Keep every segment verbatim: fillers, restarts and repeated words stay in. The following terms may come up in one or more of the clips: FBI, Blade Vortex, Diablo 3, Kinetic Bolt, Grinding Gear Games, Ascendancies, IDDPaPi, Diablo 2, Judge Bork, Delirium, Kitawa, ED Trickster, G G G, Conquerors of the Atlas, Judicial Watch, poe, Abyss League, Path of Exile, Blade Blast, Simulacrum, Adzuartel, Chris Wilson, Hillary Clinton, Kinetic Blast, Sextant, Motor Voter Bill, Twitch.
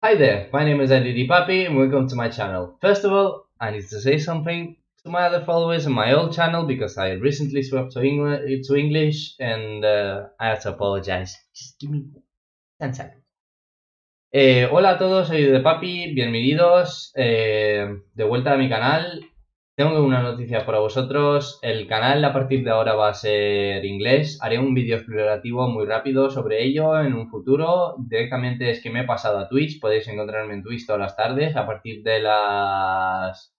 Hi there, my name is I D D PaPi and welcome to my channel. First of all, I need to say something to my other followers on my old channel because I recently swapped to, Engl to English and uh, I have to apologize. Just give me ten seconds. Eh, hola a todos, soy I D D PaPi, bienvenidos eh, de vuelta a mi canal. Tengo una noticia para vosotros, el canal a partir de ahora va a ser inglés, haré un vídeo explorativo muy rápido sobre ello en un futuro, directamente es que me he pasado a Twitch, podéis encontrarme en Twitch todas las tardes a partir de las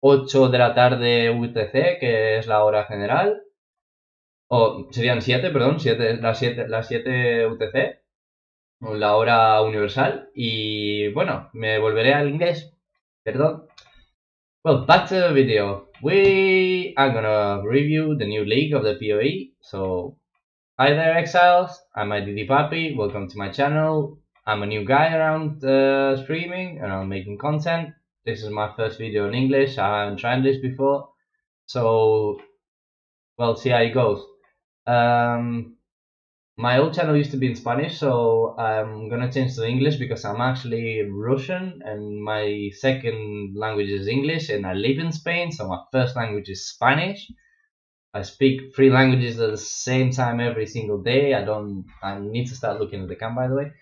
ocho de la tarde U T C, que es la hora general, o serían siete, perdón, siete, las, siete, las siete U T C, la hora universal, y bueno, me volveré al inglés, perdón. Well, back to the video. We are gonna review the new league of the P O E. So, hi there exiles, I'm I D D PaPi, welcome to my channel. I'm a new guy around uh, streaming, around making content. This is my first video in English, I haven't tried this before. So, well, see how it goes. Um, my old channel used to be in Spanish, so I'm gonna change to English because I'm actually Russian and my second language is English and I live in Spain, so my first language is Spanish. I speak three languages at the same time every single day. I don't I need to start looking at the cam, by the way.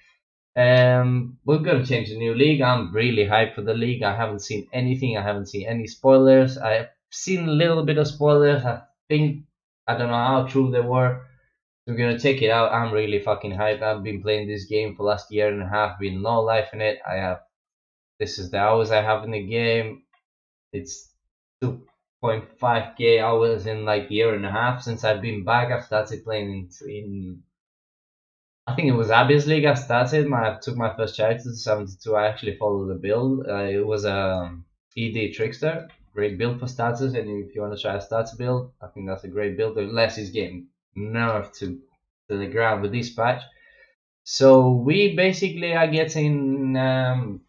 Um we're gonna change the new league. I'm really hyped for the league. I haven't seen anything, I haven't seen any spoilers. I've seen a little bit of spoilers, I think. I don't know how true they were. We're gonna check it out. I'm really fucking hyped. I've been playing this game for last year and a half, been no life in it. I have this is the hours I have in the game. It's two point five K hours in like a year and a half since I've been back. I've started playing in, in I think it was Abyss League. I started my I took my first character to seventy-two. I actually followed the build. Uh, it was a E D Trickster, great build for starters. And if you want to try a starter build, I think that's a great build unless he's getting nerfed to, to the ground with this patch. So we basically are getting um,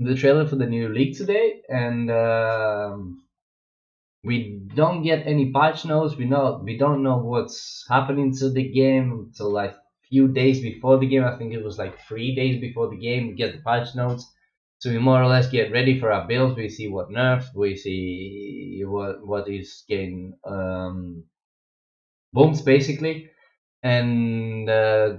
the trailer for the new league today, and um, we don't get any patch notes. We know we don't know what's happening to the game until like few days before the game. I think it was like three days before the game we get the patch notes. So we more or less get ready for our builds. We see what nerfs, we see what what is getting um, booms basically, and uh,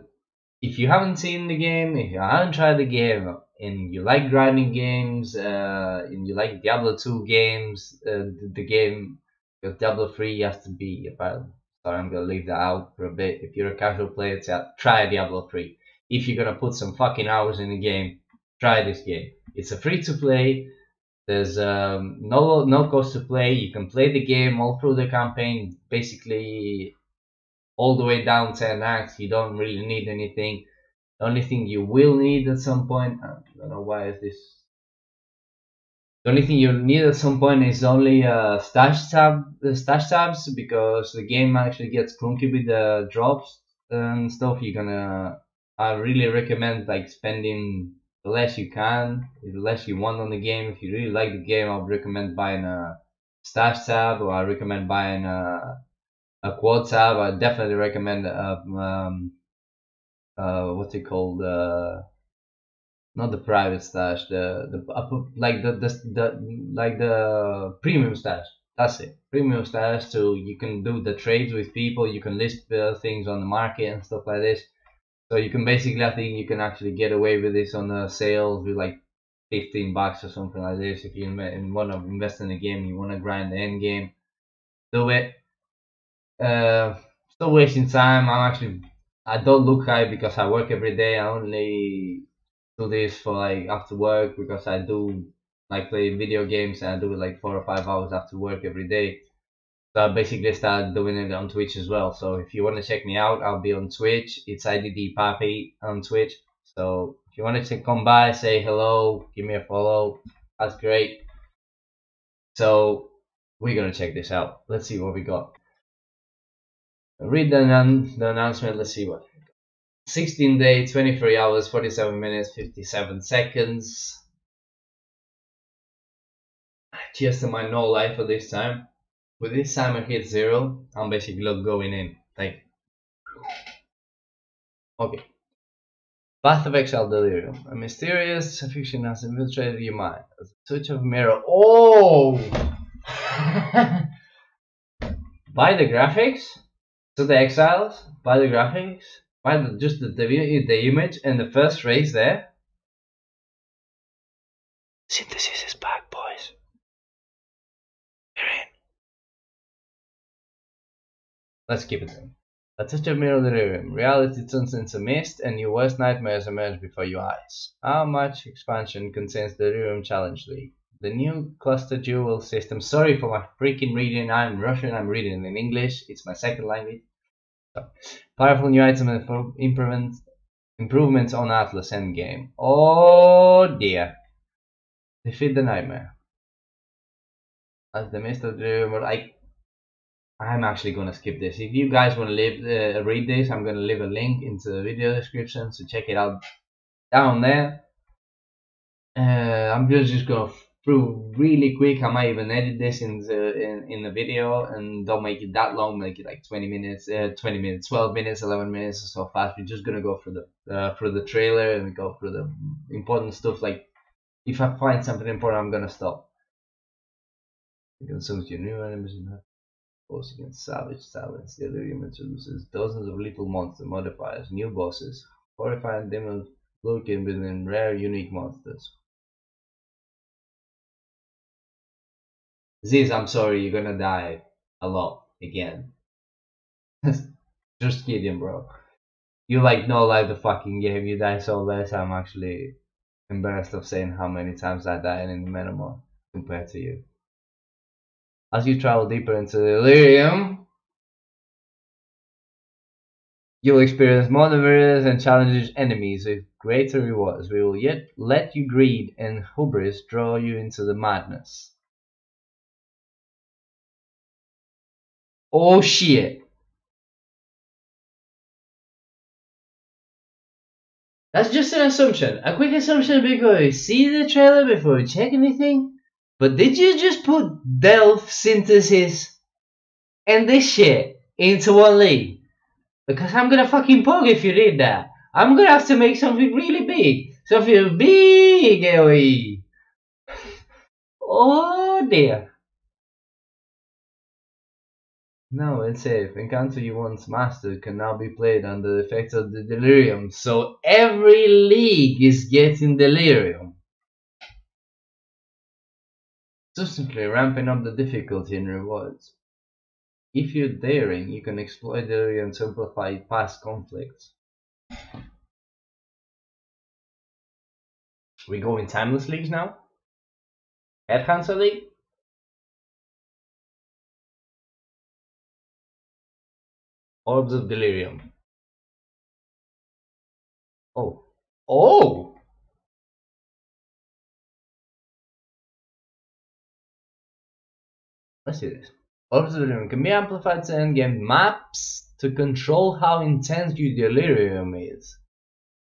if you haven't seen the game, if you haven't tried the game, and you like grinding games, uh, and you like Diablo two games, uh, the, the game, because Diablo three has to be, if I, sorry I'm gonna leave that out for a bit, if you're a casual player, try Diablo three. If you're gonna put some fucking hours in the game, try this game. It's a free to play. There's um, no, no cost to play. You can play the game all through the campaign, basically all the way down ten acts. You don't really need anything. The only thing you will need at some point, I don't know why is this, the only thing you need at some point is only uh, stash tab, uh, stash tabs, because the game actually gets clunky with the drops and stuff. You're gonna, I really recommend like spending the less you can, the less you want on the game. If you really like the game, I would recommend buying a stash tab, or I recommend buying a, a quad tab. I definitely recommend a, um, uh, what's it called, uh, not the private stash, the, the uh, like the, the, the like the premium stash. That's it, premium stash. So you can do the trades with people, you can list uh, things on the market and stuff like this. So you can basically, I think you can actually get away with this on the sales with like fifteen bucks or something like this. If you want to invest in the game, you want to grind the end game, do it. Uh, still wasting time. I'm actually, I don't look high because I work every day. I only do this for like after work because I do like play video games and I do it like four or five hours after work every day. So I basically started doing it on Twitch as well. So if you want to check me out, I'll be on Twitch. It's I D D PaPi on Twitch. So if you want to come by, say hello, give me a follow. That's great. So we're going to check this out. Let's see what we got. Read the, the announcement. Let's see what. sixteen day, twenty-three hours, forty-seven minutes, fifty-seven seconds. Cheers to my no life for this time. With this time I hit zero, I'm basically going in. Thank you. Okay. Path of Exile Delirium. A mysterious fiction has infiltrated your mind. A switch of mirror. Oh! By the graphics? So the exiles? By the graphics? By the, just the, the, the image and the first race there? Synthesis is back, boys. We're in. Let's keep it in. A touch of mirror delirium. Reality turns into mist and your worst nightmares emerge before your eyes. How much expansion contains the Delirium Challenge League? The new cluster jewel system. Sorry for my freaking reading. I'm Russian. I'm reading in English. It's my second language. So, powerful new item and improvement, improvements on Atlas endgame. Oh dear. Defeat the nightmare. As the mist of Delirium. I I'm actually gonna skip this. If you guys wanna live, uh, read this, I'm gonna leave a link into the video description, so check it out down there. Uh, I'm just just going through really quick. I might even edit this in the in, in the video and don't make it that long. Make it like twenty minutes, uh, twenty minutes, twelve minutes, eleven minutes, or so fast. We're just gonna go through the uh, through the trailer and we go through the important stuff. Like if I find something important, I'm gonna stop. It consumes your new enemies in her. Boss against Savage Silence, Delirium introduces dozens of little monster modifiers, new bosses, horrifying demons lurking within rare, unique monsters. Ziz, I'm sorry, you're gonna die a lot again. Just kidding, bro. You like no like the fucking game, you die so less. I'm actually embarrassed of saying how many times I died in the Metamorph compared to you. As you travel deeper into Delirium, you'll experience more diverse and challenging enemies with greater rewards. We will yet let your greed and hubris draw you into the madness. Oh shit! That's just an assumption. A quick assumption before you see the trailer, before you check anything. But did you just put Delph, Synthesis, and this shit into one league? Because I'm gonna fucking pog if you did that. I'm gonna have to make something really big. Something big, AoE. Oh dear. No, it's safe. Encounter you once mastered can now be played under the effects of the Delirium. So every league is getting Delirium. Substantially ramping up the difficulty and rewards. If you're daring, you can exploit the area and simplify past conflicts. We go in Timeless Leagues now? Headhunter League? Orbs of Delirium. Oh. Oh! Let's see this. Orbs of Delirium can be amplified to endgame maps to control how intense your delirium is.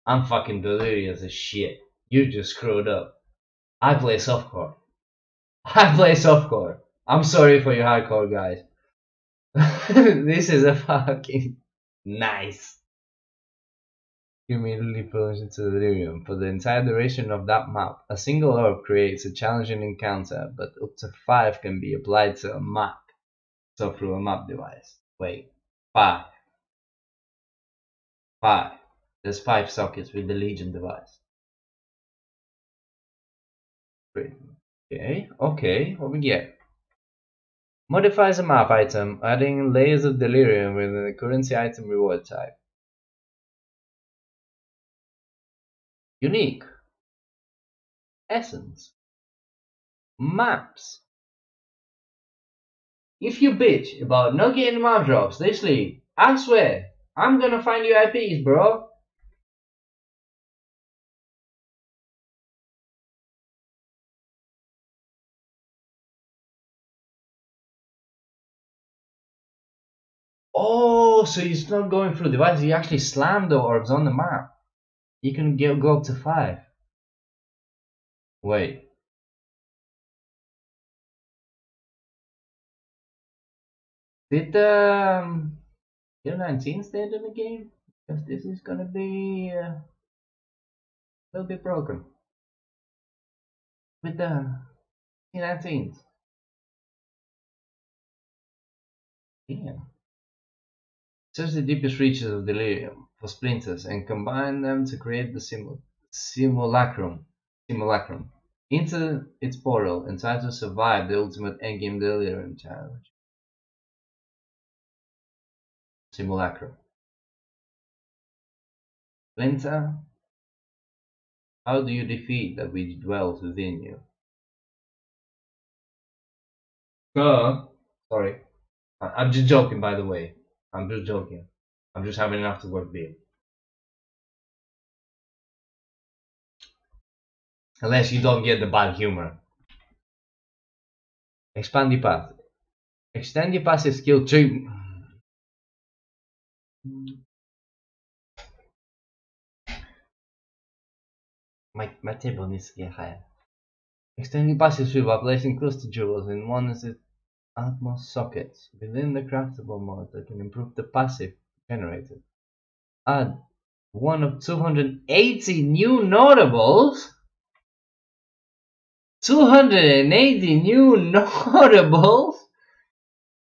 I'm fucking delirious as shit. You just screwed up. I play softcore. I play softcore. I'm sorry for your hardcore guys. This is a fucking nice. You immediately plunge into delirium. For the entire duration of that map, a single orb creates a challenging encounter, but up to five can be applied to a map. So through a map device. Wait, five. Five. There's five sockets with the Legion device. Okay, okay, what we get? Modifies a map item, adding layers of delirium within the currency item reward type. Unique essence maps. If you bitch about not getting map drops this league, I swear I'm gonna find your I Ps, bro. Oh, so it's not going through devices. You actually slam the orbs on the map. You can get, go up to five. Wait. Did um, Diablo nineteen stand in the game? Because this is gonna be uh, will be broken with the Kinetic. Damn. Search the deepest reaches of Delirium for splinters and combine them to create the simul simulacrum. Simulacrum. Enter its portal and try to survive the ultimate endgame Delirium challenge. Simulacrum. Splinter, how do you defeat that which dwells within you? Uh, sorry. I'm just joking, by the way. I'm just joking. I'm just having enough to work with. Unless you don't get the bad humor. Expand the path. Extend the passive skill to... My, my table needs to get higher. Extend the passive skill by placing cluster jewels in one of the Atmos sockets within the craftable mod that can improve the passive generated. Add one of two hundred eighty new notables. two hundred eighty new notables?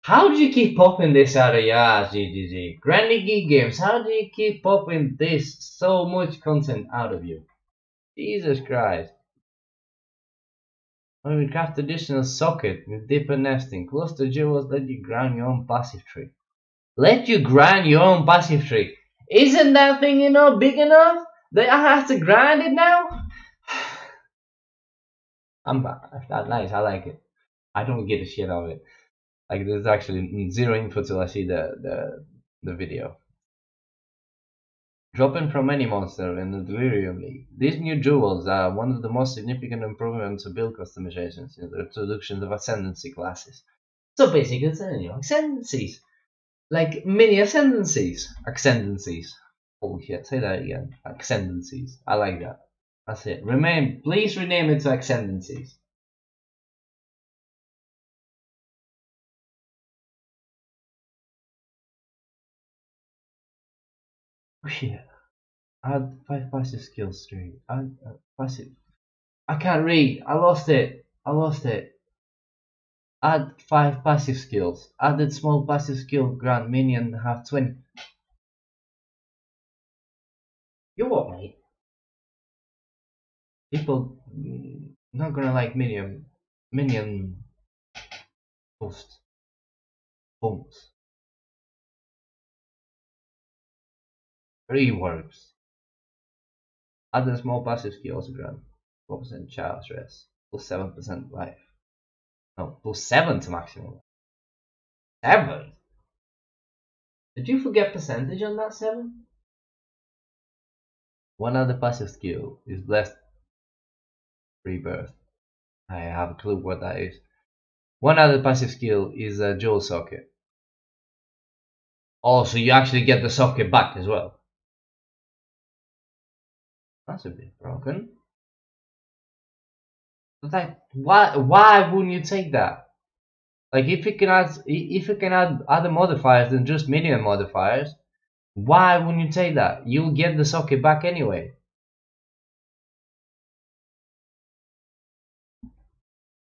How do you keep popping this out of your ass, G G G? Grinding Gear Games, how do you keep popping this so much content out of you? Jesus Christ. When we craft additional socket with deeper nesting, cluster jewels let you grind your own passive tree. Let you grind your own passive tree. Isn't that thing, you know, big enough that I have to grind it now? I'm that's nice, I like it. I don't get a shit out of it. Like, there's actually zero info till I see the, the, the video. Dropping from any monster in the Delirium League. These new jewels are one of the most significant improvements to build customizations in the introduction of Ascendancy classes. So basically, it's a new Ascendancies. Like mini Ascendancies. Ascendancies. Holy shit, say that again. Ascendancies. I like that. That's it. Remain, please rename it to Ascendancies. Yeah. Add five passive skill stream. Add uh, passive. I can't read. I lost it. I lost it. Add five passive skills. Added small passive skill grant minion have twenty. You what, mate? People not gonna like minion minion boosts. Bumps. Reworks. Other small passive skills grant four percent charge rest, plus seven percent life. No, plus seven to maximum life. seven? Did you forget percentage on that seven? One other passive skill is Blessed Rebirth. I have a clue what that is. One other passive skill is a jewel socket. Oh, so you actually get the socket back as well. That's a bit broken. Like, why? Why wouldn't you take that? Like, if you can add, if you can add other modifiers than just minion modifiers, why wouldn't you take that? You'll get the socket back anyway.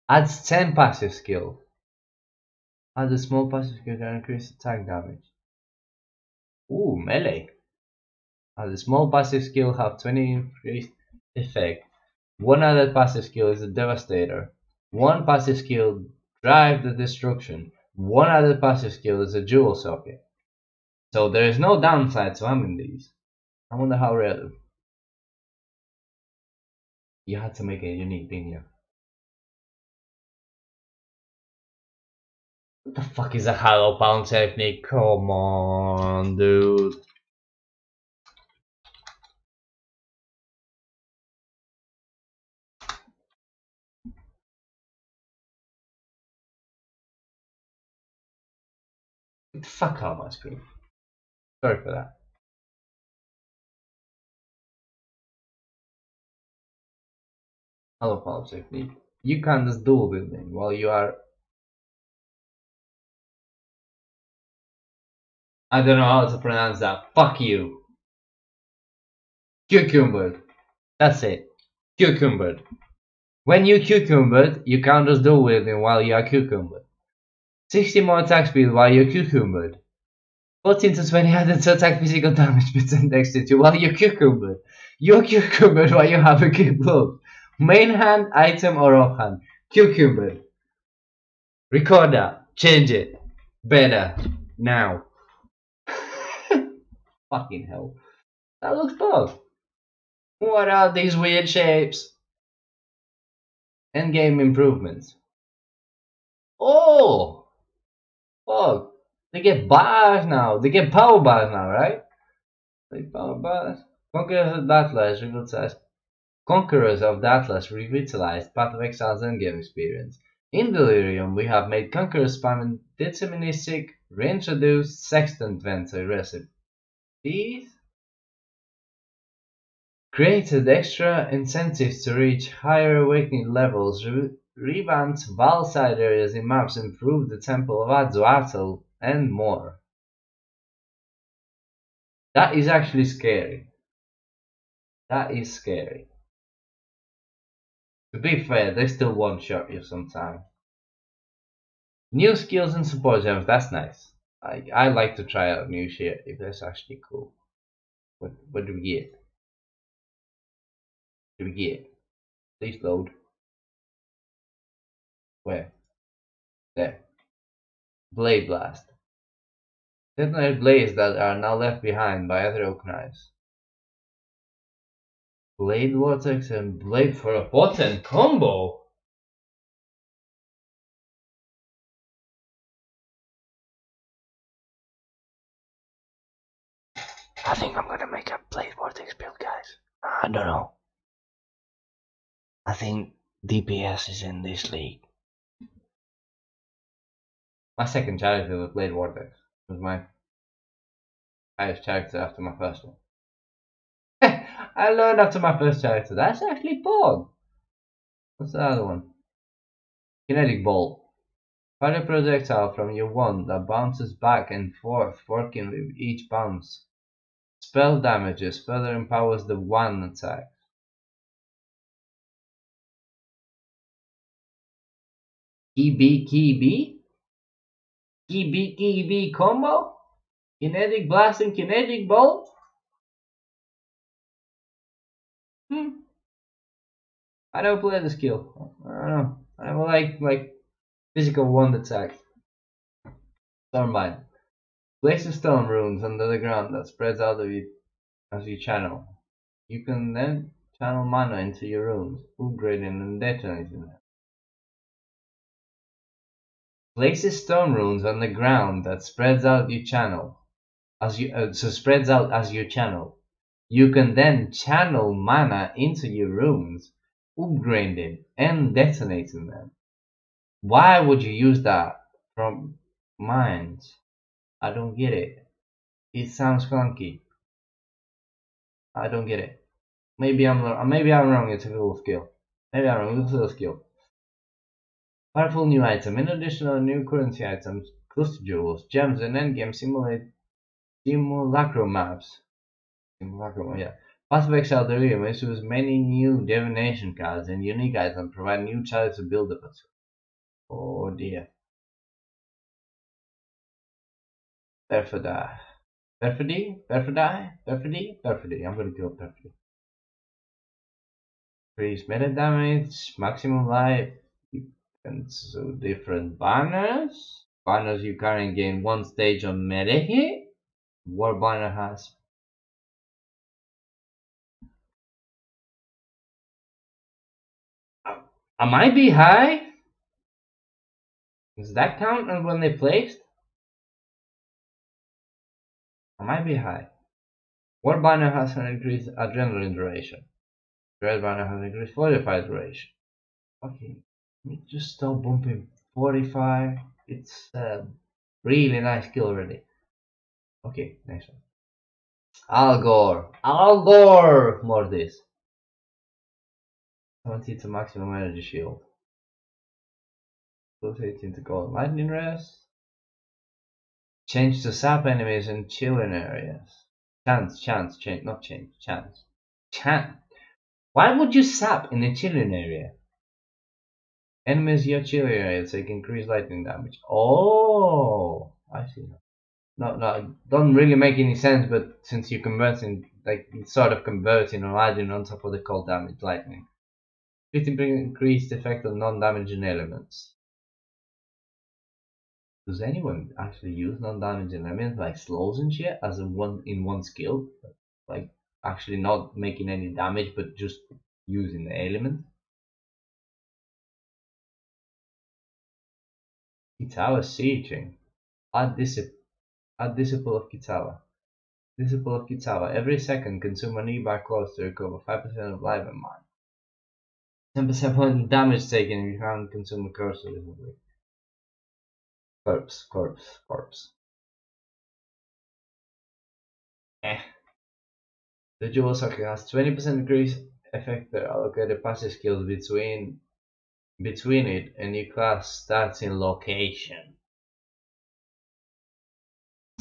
Adds ten passive skill. Add a small passive skill that increases attack damage. Ooh, melee. As a small passive skill have twenty increased effect. One other passive skill is a devastator. One passive skill drive the destruction. One other passive skill is a jewel socket. So there is no downside to having these. I wonder how rare. You had to make a unique thing here. What the fuck is a hollow pound technique? Come on, dude. Fuck out my screen. Sorry for that. Hello, Path of Exile. You can't just dual building while you are. I don't know how to pronounce that. Fuck you. Cucumber. That's it. Cucumbered. When you cucumbered, you can't just deal with him while you are cucumbered. sixty more attack speed while you're cucumbered. fourteen to twenty added to attack physical damage with ten dexterity while you're cucumbered. You're cucumbered while you have a good blow. Main hand, item or offhand. Cucumbered. Record that. Change it. Better. Now. Fucking hell. That looks bad. What are these weird shapes? Endgame improvements. Oh! Fuck. They get bars now. They get power bars now, right? Like power bars. Conquerors of the Atlas revitalized. Conquerors of the Atlas revitalized Path of Exile's endgame experience. In Delirium, we have made Conquerors spamming deterministic, reintroduced Sextant Venter recipes. Created extra incentives to reach higher awakening levels, re revamped Val side areas in maps, improved the Temple of Adzuartel, and more. That is actually scary. That is scary. To be fair, they still one-shot you sometimes. New skills and support gems, that's nice. I, I like to try out new shit if that's actually cool. What, what do we get? Do we get? Please load. Where? There. Blade Blast. Detonate blades that are now left behind by other oak knives. Blade Vortex and Blade for a potent combo. I think I'm gonna make a Blade Vortex build, guys. I don't know. I think D P S is in this league. My second character was Blade Vortex. It was my highest character after my first one. I learned after my first character. That's actually Pog. What's the other one? Kinetic Bolt. Fire a projectile from your wand that bounces back and forth, working with each bounce. Spell damages further empowers the one attack. E B K B? E B K B combo? Kinetic Blast and Kinetic Bolt? Hmm. I don't play the skill. I don't know. I don't like like physical wand attack. Stormbind. Place a storm runes under the ground that spreads out of you as you channel. You can then channel mana into your runes, upgrading and detonating them. Places stone runes on the ground that spreads out your channel, as you uh, so spreads out as your channel. You can then channel mana into your runes, upgrading and detonating them. Why would you use that from mines? I don't get it. It sounds clunky. I don't get it. Maybe I'm maybe I'm wrong. It's a little skill. Maybe I'm wrong. It's a little skill. Powerful new item. In addition to new currency items, cluster jewels, gems, and endgame simulate simulacrum maps. Simulacrum, yeah. Path of Exile Delirium issues many new divination cards and unique items, provide new challenges to build up. Oh dear. Perfidi. Perfidi? Perfidi? Perfidi? Perfidi. I'm gonna kill Perfidi. Freeze meta damage, maximum life. And so different banners. Banners you can gain one stage on meta hit. War banner has. Uh, am I be high? Does that count on when they placed? Am I be high? War banner has an increased adrenaline duration. Red banner has an increased fortify duration. Okay. Let me just stop bumping forty-five. It's a um, really nice skill already. Okay, next one. Al Gore. Al Gore! More this. seventy to maximum energy shield. Plus eighteen to gold lightning rest. Change to sap enemies in chilling areas. Chance, chance, change, not change, chance. Chance. Why would you sap in the chilling area? Enemies in your chilling area take increased lightning damage. Oh, I see. No, no, don't really make any sense. But since you're converting, like sort of converting or adding on top of the cold damage lightning, fifteen percent increased effect on non-damaging elements. Does anyone actually use non-damaging elements like slows and shit as a one in one skill? Like actually not making any damage, but just using the element. Kitawa sieging. Add discipline. Add disciple of Kitawa. Disciple of Kitawa. Every second, consume an E-bar close to recover five percent of life and mind. ten percent point damage taken if you haven't consumed a curse. Corpse, corpse, corpse. Eh. The Jewel Socket has twenty percent increase effect that allocated passive skills between between it and your class starting location.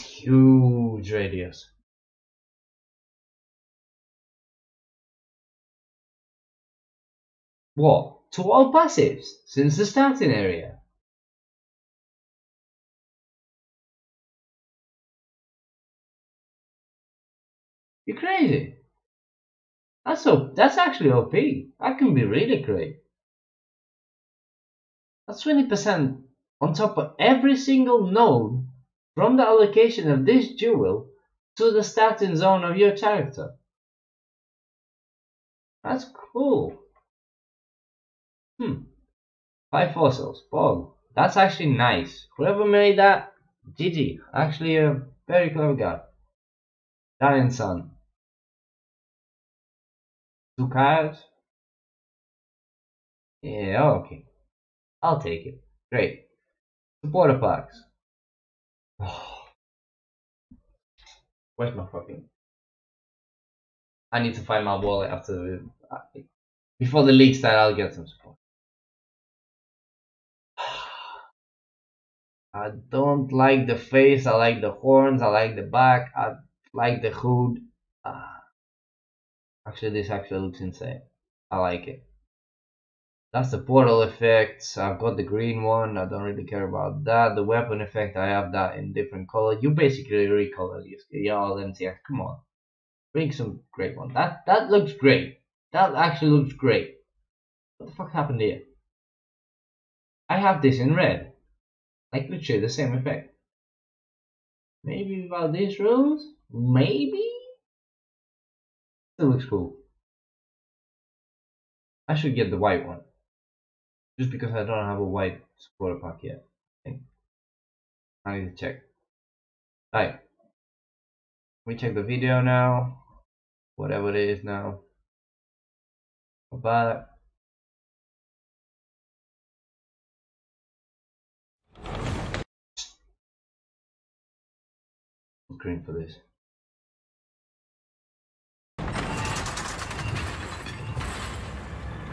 Huge radius. What? To all passives since the starting area. You're crazy. That's so. That's actually O P. That can be really great. That's twenty percent on top of every single node from the allocation of this jewel to the starting zone of your character. That's cool. Hmm. Five fossils. Bog. That's actually nice. Whoever made that, G G. Actually, a very clever guy. Dying Sun. Two cards? Yeah, okay. I'll take it. Great. Supporter packs. Oh. Where's my fucking... I need to find my wallet after the... Before the league starts, I'll get some support. I don't like the face, I like the horns, I like the back, I like the hood. Ah. Actually, this actually looks insane. I like it. That's the portal effect. I've got the green one. I don't really care about that. The weapon effect, I have that in different color. You basically recolor your skin. You're all M T F. Come on. Bring some great one. That that looks great. That actually looks great. What the fuck happened here? I have this in red. Like literally the same effect. Maybe without these rules? Maybe? Still looks cool. I should get the white one. Just because I don't have a white supporter pack yet. I think. I need to check. Alright. We check the video now. Whatever it is now. About I'm green for this.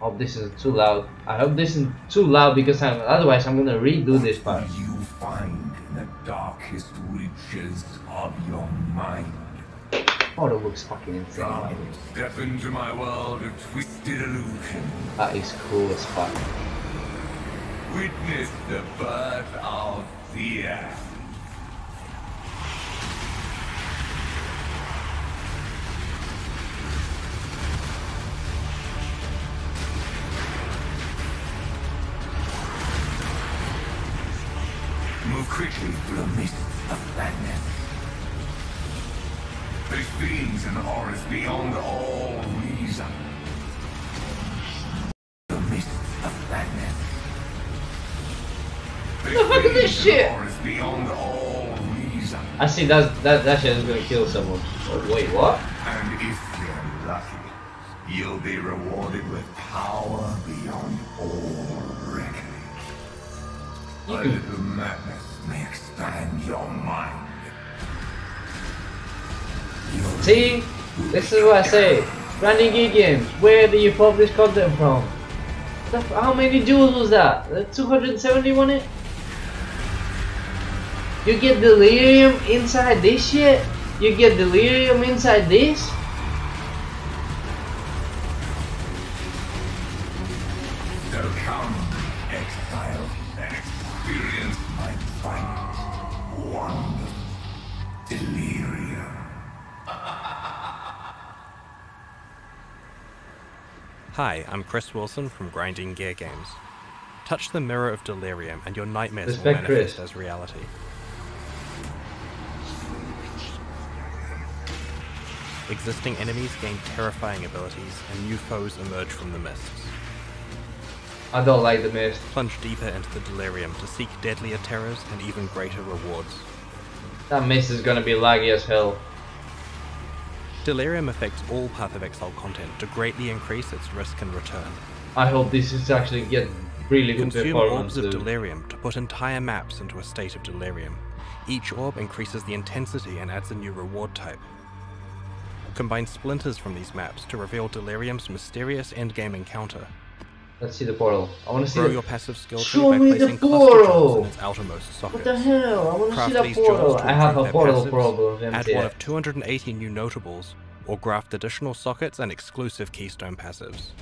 Hope this isn't too loud. I hope this isn't too loud because I'm, otherwise I'm gonna redo this part. What do you find in the darkest reaches of your mind? Oh, that looks fucking insane. Come, step into my world of twisted illusion. That is cool as fuck. Witness the birth of fear. Quickly through a mist of madness. There's beings and horrors beyond all reason. The mist of madness. The fuck is this shit? Beyond all reason. I see that that that shit is gonna kill someone. Oh, wait, what? And if you're lucky, you'll be rewarded with power beyond all reckoning. You a little madness may expand your mind. You're See? This is what I say. Grinding Gear Games, where do you pop this content from? The, how many jewels was that? Uh, two hundred seventy wasn't it? You get Delirium inside this shit? You get Delirium inside this? Welcome, exile. Experience my fight. One delirium. Hi, I'm Chris Wilson from Grinding Gear Games. Touch the mirror of delirium, and your nightmares Respect will manifest Chris. as reality. Existing enemies gain terrifying abilities, and new foes emerge from the mists. I don't like the mist. Plunge deeper into the delirium to seek deadlier terrors and even greater rewards. That mist is gonna be laggy as hell. Delirium affects all Path of Exile content to greatly increase its risk and return. I hope this is actually getting really good performance. Consume orbs of delirium to put entire maps into a state of delirium. Each orb increases the intensity and adds a new reward type. Combine splinters from these maps to reveal delirium's mysterious endgame encounter. Let's see the portal. I want to see. Grow your passive skill tree by placing cluster jewels in its outermost sockets. What the hell? I want to see that portal. I have a portal problem. Add one of two hundred eighty new notables, or graft additional sockets and exclusive keystone passives.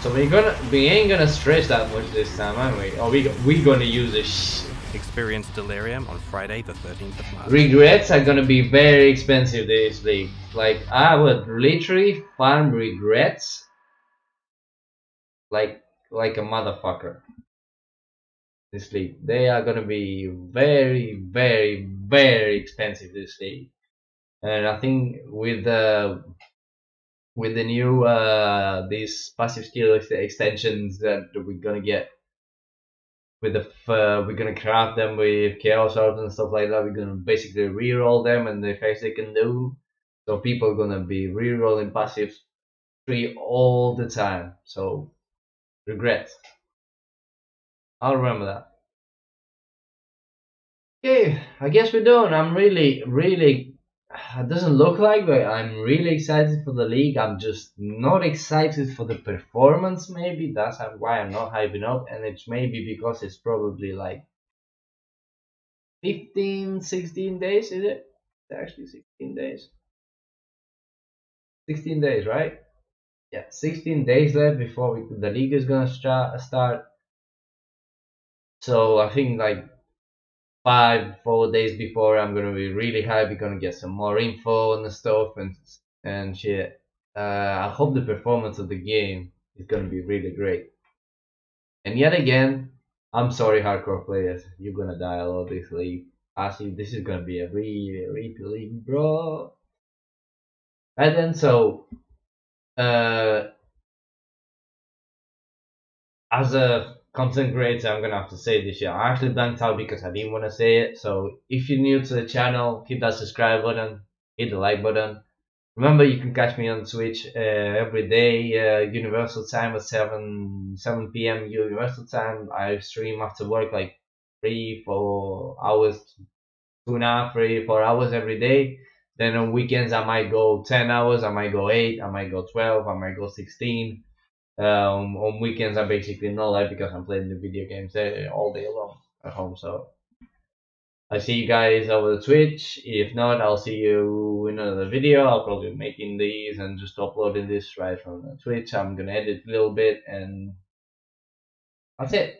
So we're gonna, we ain't gonna stretch that much this time, are we? Or we we gonna use this. Experience delirium on Friday the thirteenth of March. Regrets are gonna be very expensive this league. Like, I would literally farm regrets like like a motherfucker. This league, they are gonna be very, very, very expensive this league. And I think with the with the new uh these passive skill ex extensions that we're gonna get. With the uh, we're gonna craft them with chaos orbs and stuff like that. We're gonna basically reroll them and the effects they can do. So people are gonna be rerolling passive tree all the time. So regret. I'll remember that. Okay, I guess we're done. I'm really, really. It doesn't look like, but I'm really excited for the league. I'm just not excited for the performance. Maybe that's why I'm not hyping up, and it's maybe because it's probably like fifteen, sixteen days, is it? It's actually sixteen days. sixteen days, right? Yeah, sixteen days left before we, the league is gonna start. So I think like Five, four days before, I'm gonna be really hyped. Gonna get some more info and stuff and and shit. Uh, I hope the performance of the game is gonna be really great. And yet again, I'm sorry, hardcore players, you're gonna die a lot this league. I see this is gonna be a really, really league, bro. And then so, uh, as a content creator, I'm gonna have to say this shit. I actually blanked out because I didn't want to say it. So if you're new to the channel, hit that subscribe button, hit the like button. Remember, you can catch me on Twitch uh, every day, uh, Universal Time at seven p m Universal Time. I stream after work like three, four hours, two and a half, three, four hours every day. Then on weekends, I might go ten hours, I might go eight, I might go twelve, I might go sixteen. Um, on weekends I basically not live because I'm playing the video games there all day long at home. So I see you guys over the Twitch. If not, I'll see you in another video. I'll probably be making these and just uploading this right from the Twitch. I'm gonna edit a little bit and that's it.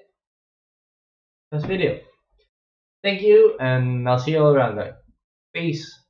That's video. Thank you, and I'll see you all around there. Peace.